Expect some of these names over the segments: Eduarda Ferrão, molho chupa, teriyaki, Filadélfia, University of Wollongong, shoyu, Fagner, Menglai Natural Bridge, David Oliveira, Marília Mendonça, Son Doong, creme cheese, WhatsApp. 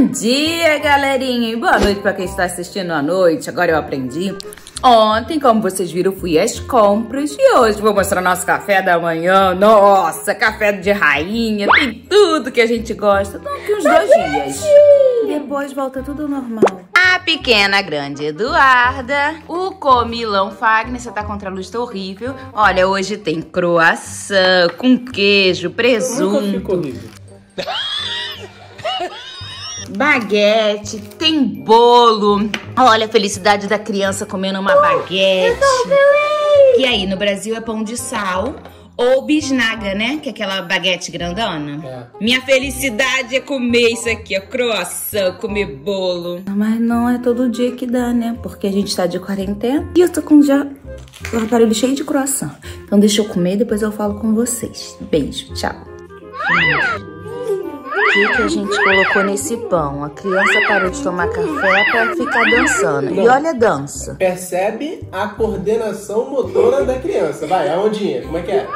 Bom dia, galerinha, e boa noite para quem está assistindo à noite. Agora eu aprendi. Ontem, como vocês viram, eu fui às compras e hoje vou mostrar nosso café da manhã. Nossa, café de rainha, tem tudo que a gente gosta. Então, aqui uns 2 dias. Depois volta tudo ao normal. A pequena, grande Eduarda, o comilão Fagner, você tá contra a luz, tá horrível. Olha, hoje tem croissant com queijo, presunto. Nunca ficou horrível. Baguete, tem bolo. Olha a felicidade da criança comendo uma baguete. Eu tô feliz. E aí, no Brasil é pão de sal ou bisnaga, né? Que é aquela baguete grandona. É. Minha felicidade é comer isso aqui, ó. Croissant, comer bolo. Mas não é todo dia que dá, né? Porque a gente tá de quarentena e eu tô com já o aparelho cheio de croissant. Então deixa eu comer e depois eu falo com vocês. Beijo, tchau. O que a gente colocou nesse pão? A criança parou de tomar café pra ficar dançando. Não. E olha a dança. Percebe a coordenação motora da criança. Vai, a ondinha. Como é que é?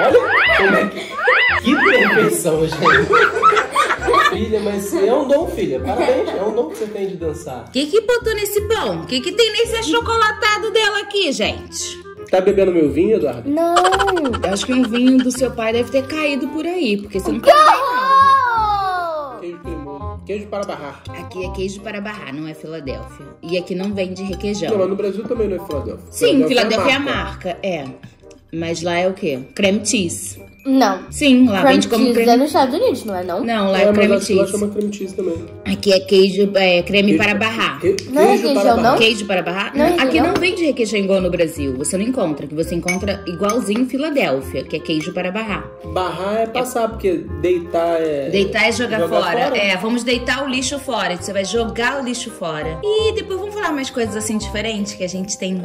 Olha como é que perfeição, gente. Filha, mas é um dom, filha. Parabéns, é um dom que você tem de dançar. O que botou nesse pão? O que tem nesse achocolatado dela aqui, gente? Tá bebendo meu vinho, Eduardo? Não. Eu acho que o vinho do seu pai deve ter caído por aí, porque você não quer ver. Queijo para barrar. Aqui é queijo para barrar, não é Filadélfia. E aqui não vende requeijão. Não, mas no Brasil também não é Filadélfia. Sim, Filadélfia é a marca. É. Mas lá é o quê? Creme cheese. Não. Sim, lá vende como creme cheese. É nos Estados Unidos, não é não? Não, lá é creme cheese. Lá chama creme cheese também. Aqui é queijo, creme para barrar. Não é requeijão, não? Queijo para barrar? Não. Aqui não vende requeijão igual no Brasil. Você não encontra. Que você encontra igualzinho em Filadélfia, que é queijo para barrar. Barrar é passar, porque deitar é... Deitar é jogar fora. É, vamos deitar o lixo fora. Você vai jogar o lixo fora. E depois vamos falar umas coisas assim diferentes que a gente tem...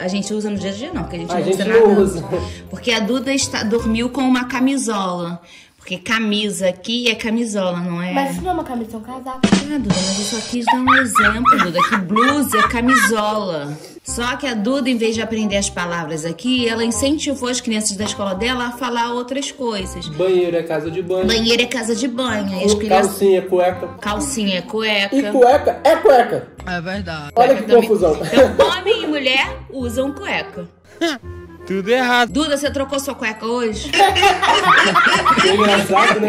A gente usa no dia a dia, não. Porque a gente não usa nada. Porque a Duda dormiu com uma camisola. Porque camisa aqui é camisola, não é? Mas isso não é uma camisa, é um casaco. Ah, Duda, mas eu só quis dar um exemplo, Duda. Que blusa é camisola. Só que a Duda, em vez de aprender as palavras aqui, ela incentivou as crianças da escola dela a falar outras coisas. Banheiro é casa de banho. Banheiro é casa de banho. E as crianças... Calcinha é cueca. Calcinha é cueca. E cueca é cueca. É verdade. Olha que confusão. Então, homem e mulher usam cueca. Tudo errado. Duda, você trocou sua cueca hoje? Que engraçado, né?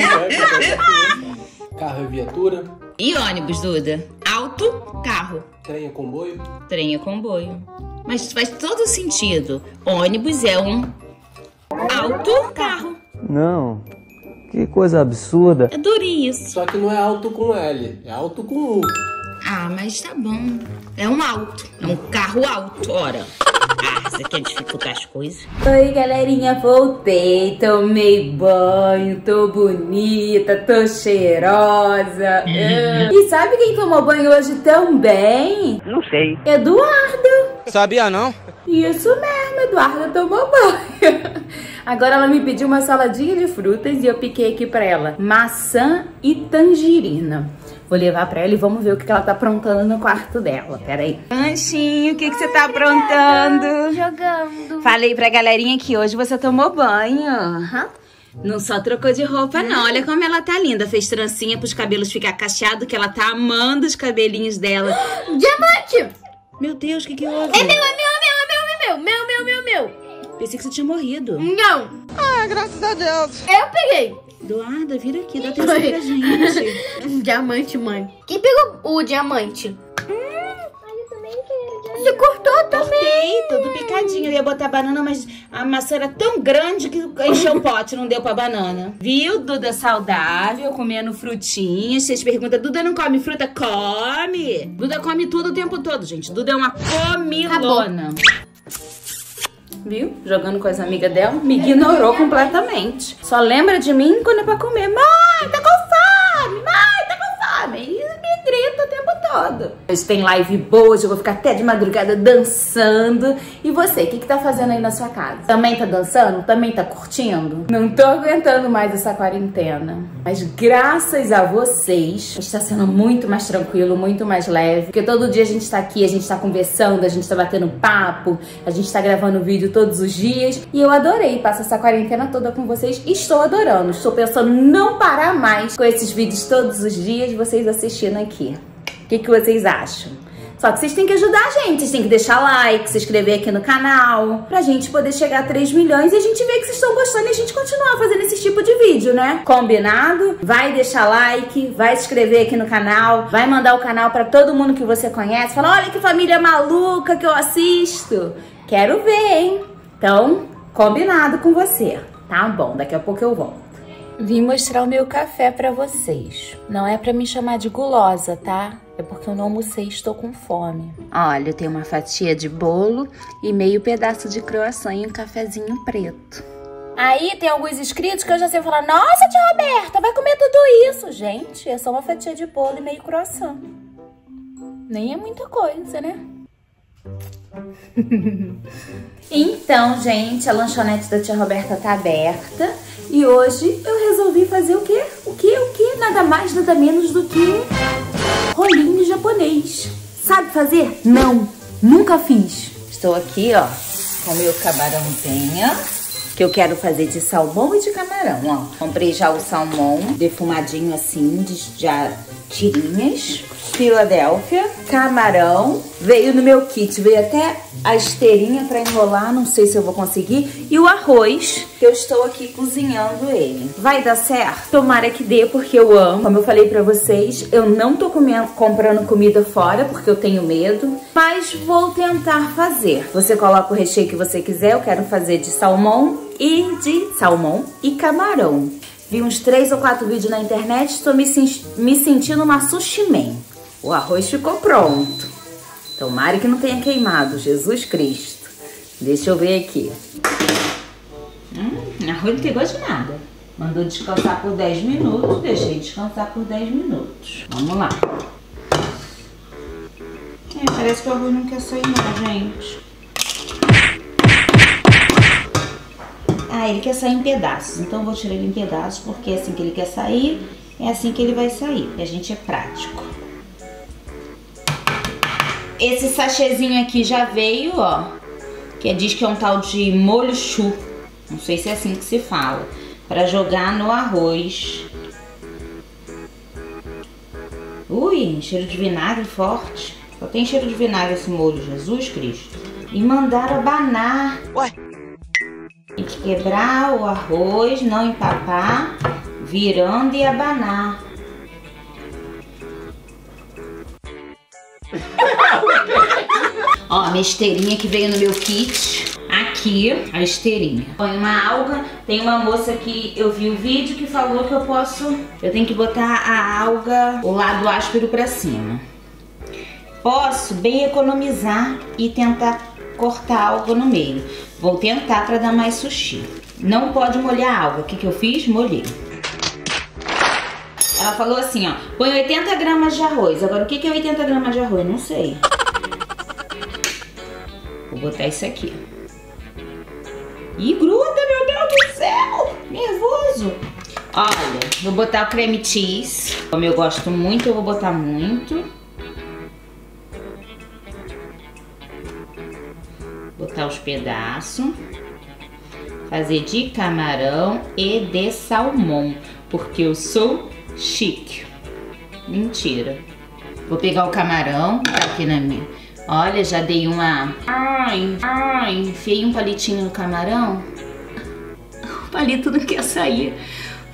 Carro e viatura. E ônibus, Duda? Auto, carro. Trem é comboio? Trem é comboio. Mas faz todo sentido. Ônibus é um auto, carro. Não. Que coisa absurda. É durinho isso. Só que não é auto com L, é auto com U. Ah, mas tá bom. É um auto. É um carro alto, ora. Ah, você quer dificultar as coisas? Oi, galerinha, voltei, tomei banho, tô bonita, tô cheirosa. E sabe quem tomou banho hoje também? Não sei. Eduarda. Sabia não? Isso mesmo, Eduarda tomou banho. Agora ela me pediu uma saladinha de frutas e eu piquei aqui pra ela maçã e tangerina. Vou levar pra ela e vamos ver o que ela tá aprontando no quarto dela. Pera aí. Anchinho, o que você tá aprontando? Jogando. Falei pra galerinha que hoje você tomou banho. Não só trocou de roupa, não. Olha como ela tá linda. Fez trancinha pros cabelos ficar cacheado, que ela tá amando os cabelinhos dela. Diamante! Meu Deus, o que houve? É meu, é meu. Pensei que você tinha morrido. Não. Ah, graças a Deus. Eu peguei. Eduarda, vira aqui, dá atenção pra gente. Diamante, mãe. Quem pegou o diamante? Você cortou também. Cortei, todo picadinho. Eu ia botar banana, mas a maçã era tão grande que encheu o pote, não deu pra banana. Viu, Duda saudável, comendo frutinhas. Vocês perguntam, Duda não come fruta? Come! Duda come tudo o tempo todo, gente. Duda é uma comilona. Viu? Jogando com as amigas dela, me ignorou completamente. Só lembra de mim quando é pra comer. Mãe, tá com fome! Mãe, tá com fome! E me grita o tempo todo. todo. Hoje tem live boa, hoje eu vou ficar até de madrugada dançando. E você, o que que tá fazendo aí na sua casa? Também tá dançando? Também tá curtindo? Não tô aguentando mais essa quarentena. Mas graças a vocês, está sendo muito mais tranquilo, muito mais leve. Porque todo dia a gente tá aqui, a gente tá conversando, a gente tá batendo papo, a gente tá gravando vídeo todos os dias. E eu adorei passar essa quarentena toda com vocês. Estou adorando, estou pensando não parar mais com esses vídeos todos os dias, vocês assistindo aqui. O que que vocês acham? Só que vocês têm que ajudar a gente, vocês têm que deixar like, se inscrever aqui no canal, pra gente poder chegar a 3 milhões e a gente ver que vocês estão gostando e a gente continuar fazendo esse tipo de vídeo, né? Combinado? Vai deixar like, vai se inscrever aqui no canal, vai mandar o canal pra todo mundo que você conhece, fala, olha que família maluca que eu assisto. Quero ver, hein? Então, combinado com você. Tá bom, daqui a pouco eu volto. Vim mostrar o meu café pra vocês. Não é pra me chamar de gulosa, tá? É porque eu não almocei e estou com fome. Olha, eu tenho uma fatia de bolo e meio pedaço de croissant e um cafezinho preto. Aí tem alguns inscritos que eu já sei falar, nossa, tia Roberta, vai comer tudo isso. Gente, é só uma fatia de bolo e meio croissant. Nem é muita coisa, né? Então, gente, a lanchonete da tia Roberta tá aberta. E hoje eu resolvi fazer o quê? O quê? O quê? Nada mais, nada menos do que rolinho japonês. Sabe fazer? Não, nunca fiz. Estou aqui, ó, com o meu camarãozinho, que eu quero fazer de salmão e de camarão, ó. Comprei já o salmão, defumadinho assim, já tirinhas. Filadélfia, camarão, veio no meu kit, veio até a esteirinha pra enrolar, não sei se eu vou conseguir. E o arroz, que eu estou aqui cozinhando ele. Vai dar certo? Tomara que dê, porque eu amo. Como eu falei pra vocês, eu não tô comprando comida fora, porque eu tenho medo. Mas vou tentar fazer. Você coloca o recheio que você quiser, eu quero fazer de salmão e camarão. Vi uns 3 ou 4 vídeos na internet, estou me sentindo uma sushi man. O arroz ficou pronto. Tomara que não tenha queimado, Jesus Cristo. Deixa eu ver aqui. Arroz não pegou de nada. Mandou descansar por 10 minutos, deixei descansar por 10 minutos. Vamos lá. É, parece que o arroz não quer sair não, gente. Ah, ele quer sair em pedaços, então eu vou tirar ele em pedaços, porque é assim que ele quer sair, é assim que ele vai sair, e a gente é prático. Esse sachêzinho aqui já veio, ó, que diz que é um tal de molho chupa, não sei se é assim que se fala, pra jogar no arroz. Ui, cheiro de vinagre forte, só tem cheiro de vinagre esse molho, Jesus Cristo. E mandaram abanar. Ué? Tem que quebrar o arroz, não empapar, virando e abanar. Ó, a minha esteirinha que veio no meu kit. Aqui, a esteirinha. Põe uma alga. Tem uma moça que eu vi o vídeo que falou que eu tenho que botar a alga, o lado áspero pra cima. Posso bem economizar e tentar cortar a alga no meio. Vou tentar pra dar mais sushi. Não pode molhar a alga. O que que eu fiz? Molhei. Ela falou assim, ó, põe 80 gramas de arroz. Agora, o que que é 80 gramas de arroz? Não sei. Vou botar isso aqui. Ih, gruda, meu Deus do céu! Nervoso! Olha, vou botar o creme cheese. Como eu gosto muito, eu vou botar muito. Botar os pedaços, fazer de camarão e de salmão, porque eu sou chique. Mentira. Vou pegar o camarão, tá aqui na minha. Olha, já dei uma... enfiei um palitinho no camarão. O palito não quer sair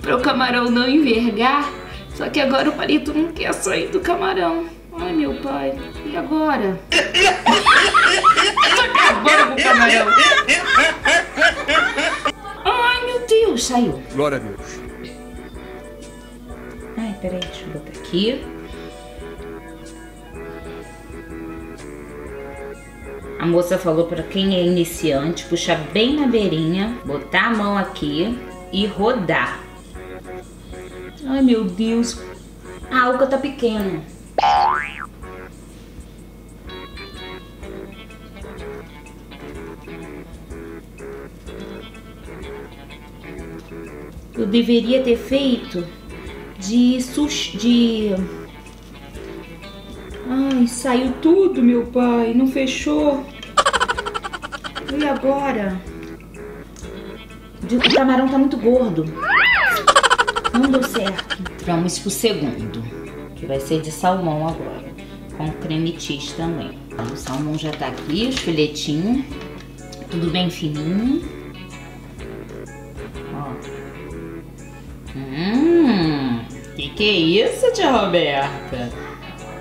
para o camarão não envergar, só que agora o palito não quer sair do camarão. Ai, meu pai, e agora? Tô acabando com o camarão. Ai, meu Deus, saiu. Glória a Deus. Ai, peraí, deixa eu botar aqui. A moça falou pra quem é iniciante, puxar bem na beirinha, botar a mão aqui e rodar. Ai, meu Deus. A alga tá pequena. Eu deveria ter feito de sushi, de... Ai, saiu tudo, meu pai, não fechou. E agora? O camarão tá muito gordo. Não deu certo. Vamos pro segundo, que vai ser de salmão agora, com creme cheese também. O salmão já tá aqui, os filetinhos, tudo bem fininho. Ó. Que é isso, tia Roberta?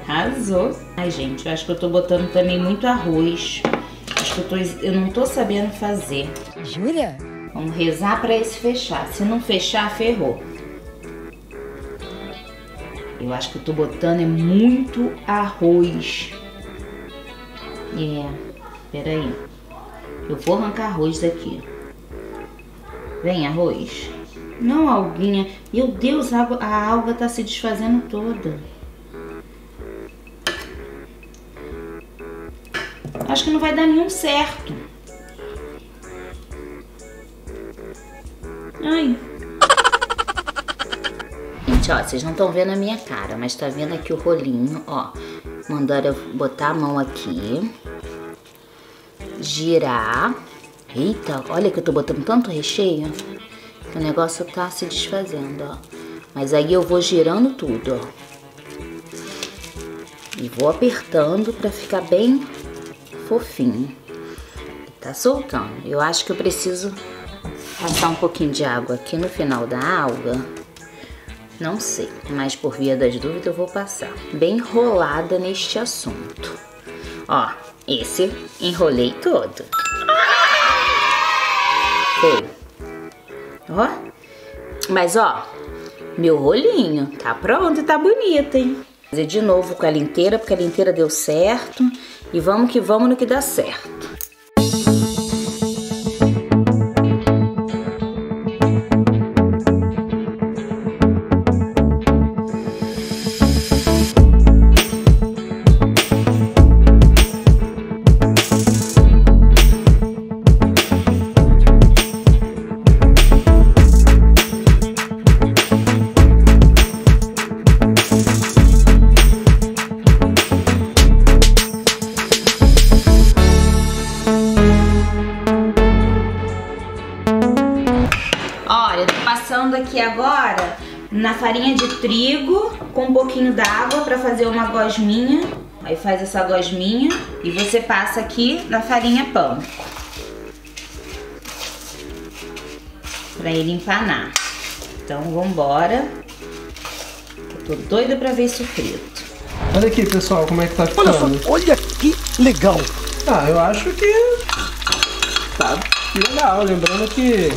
Arrasou. Ai, gente, eu acho que eu tô botando também muito arroz. Acho que eu não tô sabendo fazer. Jura? Vamos rezar pra esse fechar. Se não fechar, ferrou. Eu acho que eu tô botando muito arroz. Peraí. Eu vou arrancar arroz daqui. Vem, arroz. Não, alguinha. Meu Deus, a alga tá se desfazendo toda. Acho que não vai dar nenhum certo. Ai. Gente, ó, vocês não estão vendo a minha cara, mas tá vendo aqui o rolinho, ó. Mandaram eu botar a mão aqui. Girar. Eita, olha que eu tô botando tanto recheio. O negócio tá se desfazendo, ó. Mas aí eu vou girando tudo, ó. E vou apertando pra ficar bem fofinho. Tá soltando. Eu acho que eu preciso passar um pouquinho de água aqui no final da alga. Não sei, mas por via das dúvidas eu vou passar. Bem enrolada neste assunto. Ó, esse enrolei todo. Foi. Ó, mas ó, meu rolinho tá pronto e tá bonito, hein? Vou fazer de novo com ela inteira, porque ela inteira deu certo. E vamos que vamos no que dá certo. Aqui agora na farinha de trigo com um pouquinho d'água para fazer uma gosminha. Aí faz essa gosminha e você passa aqui na farinha pão para ele empanar. Então vamos embora. Tô doida para ver isso frito. Olha aqui, pessoal, como é que tá ficando. Olha que legal. Ah, eu acho que tá legal, lembrando que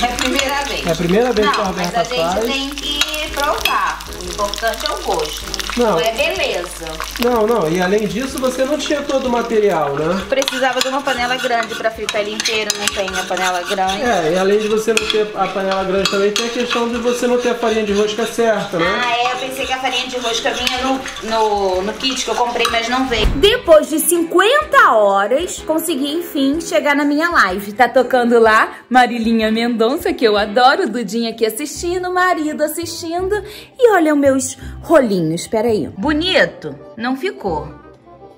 é a primeira vez. É a primeira vez que a Roberta faz. Mas a gente tem que provar. O importante é o gosto. Não é beleza. Não. E além disso, você não tinha todo o material, né? Precisava de uma panela grande pra fritar ele inteiro. Não tem a panela grande. É, e além de você não ter a panela grande também, tem a questão de você não ter a farinha de rosca certa, né? Ah, é. Eu pensei que a farinha de rosca vinha no kit que eu comprei, mas não veio. Depois de 50 horas, consegui, enfim, chegar na minha live. Tá tocando lá Marília Mendonça, que eu adoro, o Dudinho aqui assistindo, o marido assistindo. E olha os meus rolinhos, peraí. Bonito? Não ficou.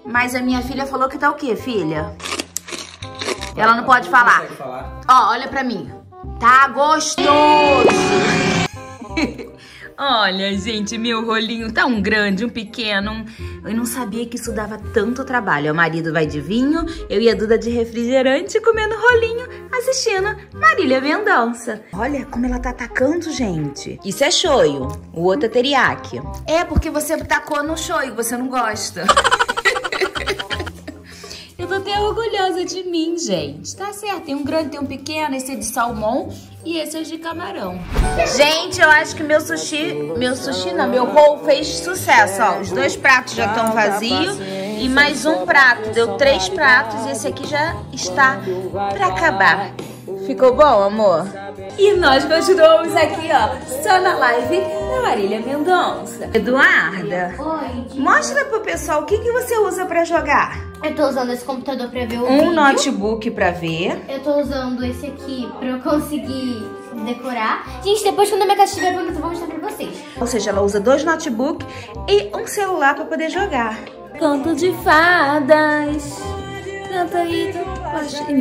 Mas a minha filha falou que tá o quê, filha? Ela não pode falar. Ó, olha pra mim. Tá gostoso! Olha, gente, meu rolinho tá um grande, um pequeno. Eu não sabia que isso dava tanto trabalho. O marido vai de vinho, eu e a Duda de refrigerante, comendo rolinho, assistindo Marília Mendonça. Olha como ela tá atacando, gente. Isso é shoyu, o outro é teriyaki. É, porque você tacou no shoyu, você não gosta. Eu tô até orgulhosa de mim, gente. Tá certo, tem um grande, tem um pequeno, esse é de salmão e esse é de camarão. Gente, eu acho que meu roll fez sucesso, ó. Os dois pratos já estão vazios e mais um prato. Deu 3 pratos e esse aqui já está pra acabar. Ficou bom, amor? E nós continuamos aqui, ó, só na live da Marília Mendonça. Eduarda, mostra pro pessoal o que você usa pra jogar. Eu tô usando esse computador pra ver o vídeo. Um notebook pra ver. Eu tô usando esse aqui pra eu conseguir decorar. Gente, depois quando a minha casa estiver pronta, eu vou mostrar pra vocês. Ou seja, ela usa dois notebooks e um celular pra poder jogar. Conto de fadas. Canta aí.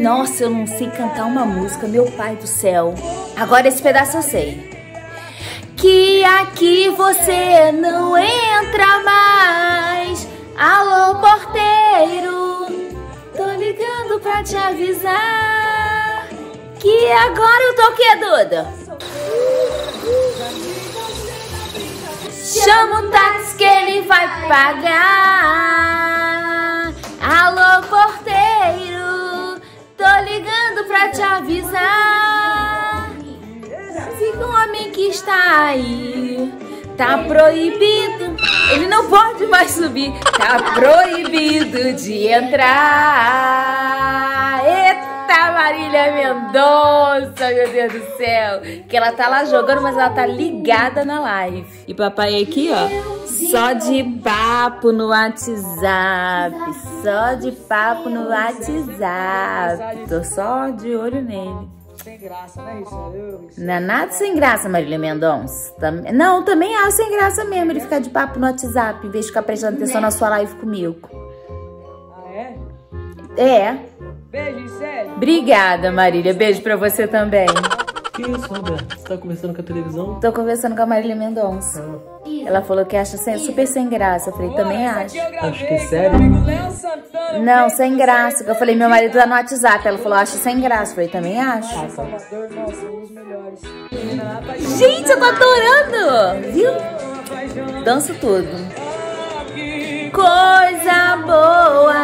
Nossa, eu não sei cantar uma música, meu pai do céu. Agora esse pedaço eu sei. Que aqui você não entra mais. Alô, porteiro, tô ligando pra te avisar que agora eu tô o quê, Duda? Chama o táxi que ele vai pagar. Alô, porteiro, tô ligando pra te avisar. Fica um homem que está aí, tá proibido. Ele não pode mais subir. Tá proibido de entrar. Eita, Marília Mendonça, meu Deus do céu. Que ela tá lá jogando, mas ela tá ligada na live. E papai aqui, ó, só de papo no WhatsApp. Só de papo no WhatsApp. Tô só de olho nele. Sem graça, né? Isso. Não é nada sem graça, Marília Mendonça. Não, também acho sem graça mesmo ele ficar de papo no WhatsApp em vez de ficar prestando atenção na sua live comigo. Ah, é? É. Beijo, sério. Obrigada, Marília. Beijo pra você também. Que isso, Roberto? Você tá conversando com a televisão? Tô conversando com a Marília Mendonça. Ela falou que acha super sem graça. Eu falei, também acho. Acho que é sério? Não, sem graça. Eu falei, meu marido tá no WhatsApp. Ela falou, acho sem graça. Eu falei, também acho. Gente, eu tô adorando! Viu? Danço tudo. Coisa boa.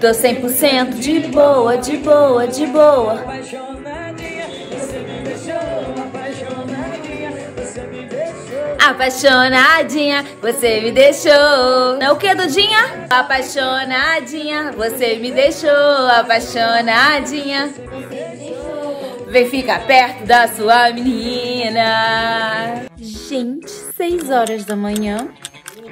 Tô 100% de boa, de boa, de boa. Apaixonadinha, você me deixou. Não, o que, Dudinha? Apaixonadinha, você me deixou. Apaixonadinha. Vem ficar perto da sua menina. Gente, 6 horas da manhã.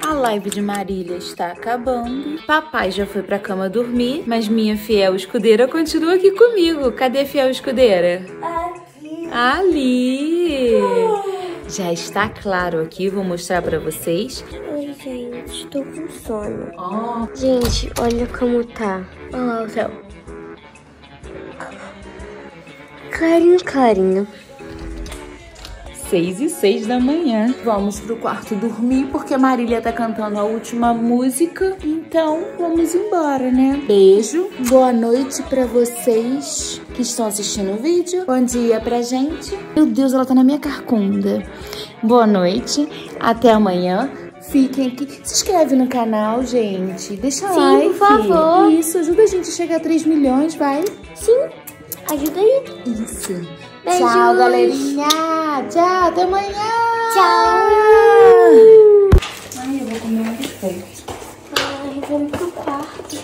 A live de Marília está acabando. Papai já foi pra cama dormir, mas minha fiel escudeira continua aqui comigo. Cadê a fiel escudeira? Aqui. Ali. Já está claro aqui, vou mostrar pra vocês. Oi, gente, tô com sono. Oh. Gente, olha como tá. Olha lá o céu. Clarinho, clarinho. 6h06 da manhã. Vamos pro quarto dormir, porque a Marília tá cantando a última música. Então, vamos embora, né? Beijo. Boa noite pra vocês que estão assistindo o vídeo. Bom dia pra gente. Meu Deus, ela tá na minha carcunda. Boa noite. Até amanhã. Fiquem aqui. Se inscreve no canal, gente. Deixa like. Sim, por favor. Isso, ajuda a gente a chegar a 3 milhões, vai. Sim, ajuda aí. Isso. Beijo. Tchau, galerinha. Tchau, até amanhã. Tchau. Ai, eu vou comer um biscoito. Ai, vamos pro quarto.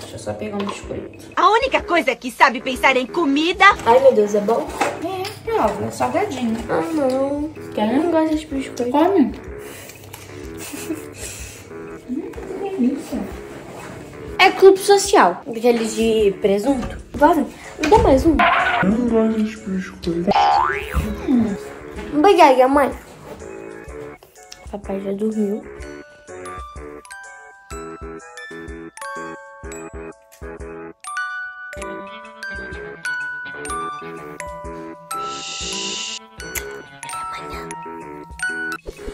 Deixa eu só pegar um biscoito. A única coisa que sabe pensar é em comida. Ai, meu Deus, é bom? É, prova. É salgadinho. Ah, não. Quero não gosto de biscoito. Come. Que delícia. É clube social. Aquele de presunto. Bora. Me dá mais um. Eu não gosto de biscoito. Obrigada, mãe. Papai já dormiu. Até amanhã.